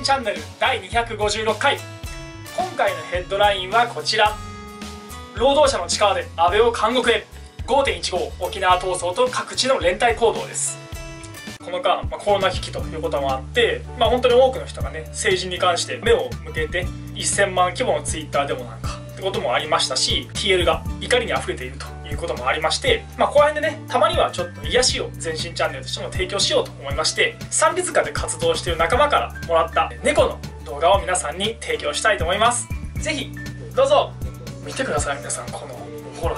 信チャンネル第256回、今回のヘッドラインはこちら。労働者の力で安倍を監獄へ、 5.15 沖縄闘争と各地の連帯行動です。この間、コロナ危機ということもあって、本当に多くの人がね、政治に関して目を向けて1000万規模のツイッターでもなんかってこともありましたし、 TL が怒りに溢れているということもありまして、この辺でね、たまにはちょっと癒しを全身チャンネルとしても提供しようと思いまして、三立家で活動している仲間からもらった猫の動画を皆さんに提供したいと思います。ぜひどうぞ見てください。皆さん、このほら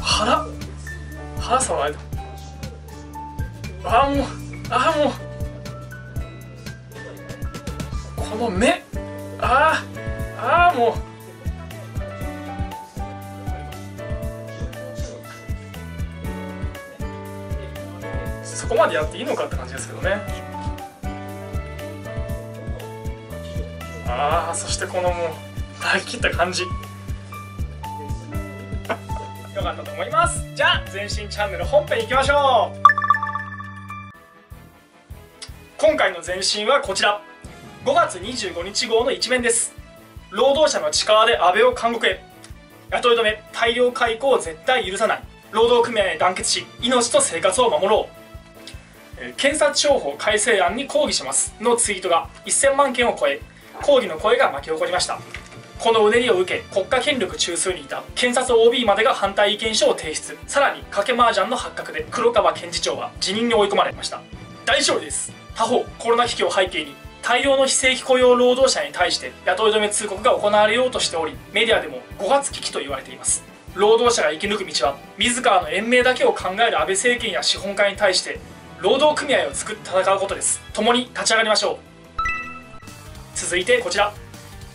腹触られた。もうこの目、もうそこまでやっていいのかって感じですけどね。そしてこのもう抱き切った感じ良かったと思います。じゃあ全身チャンネル本編いきましょう。今回の前身はこちら、5月25日号の一面です。労働者の力で安倍を監獄へ、雇い止め大量解雇を絶対許さない、労働組合に団結し命と生活を守ろう、検察庁法改正案に抗議しますのツイートが1000万件を超え、抗議の声が巻き起こりました。このうねりを受け、国家権力中枢にいた検察 OB までが反対意見書を提出、さらに賭け麻雀の発覚で黒川検事長は辞任に追い込まれました。大勝利です。他方、コロナ危機を背景に大量の非正規雇用労働者に対して雇い止め通告が行われようとしており、メディアでも5月危機と言われています。労働者が生き抜く道は自らの延命だけを考える安倍政権や資本家に対して労働組合を作って戦うことです。共に立ち上がりましょう。続いてこちら、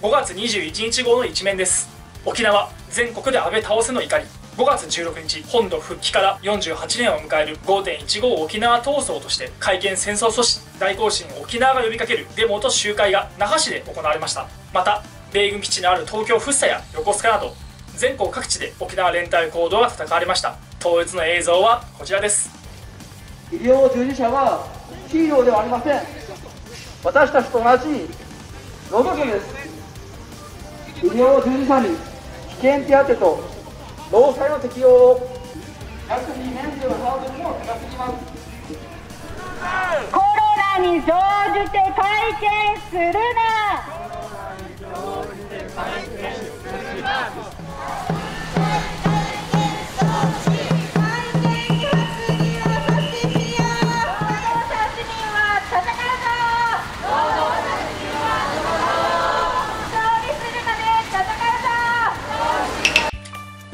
5月21日号の一面です。沖縄全国で安倍倒せの怒り、5月16日、本土復帰から48年を迎える 5.15 沖縄闘争として、改憲戦争阻止大行進を沖縄が呼びかけるデモと集会が那覇市で行われました。また、米軍基地のある東京福生や横須賀など、全国各地で沖縄連帯行動が戦われました。統一の映像はこちらです。医療従事者はヒーローではありません。私たちと同じ労働者です。医療従事者に危険手当と労災の適用を約2年ではなおも高すぎます。コロナに乗じて改憲するな。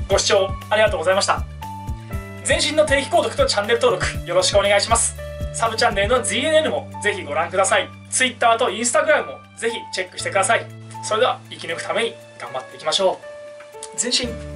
ご視聴ありがとうございました。前身の定期購読とチャンネル登録よろしくお願いします。サブチャンネルの ZNN もぜひご覧ください。 Twitter と Instagram もぜひチェックしてください。それでは生き抜くために頑張っていきましょう。前進。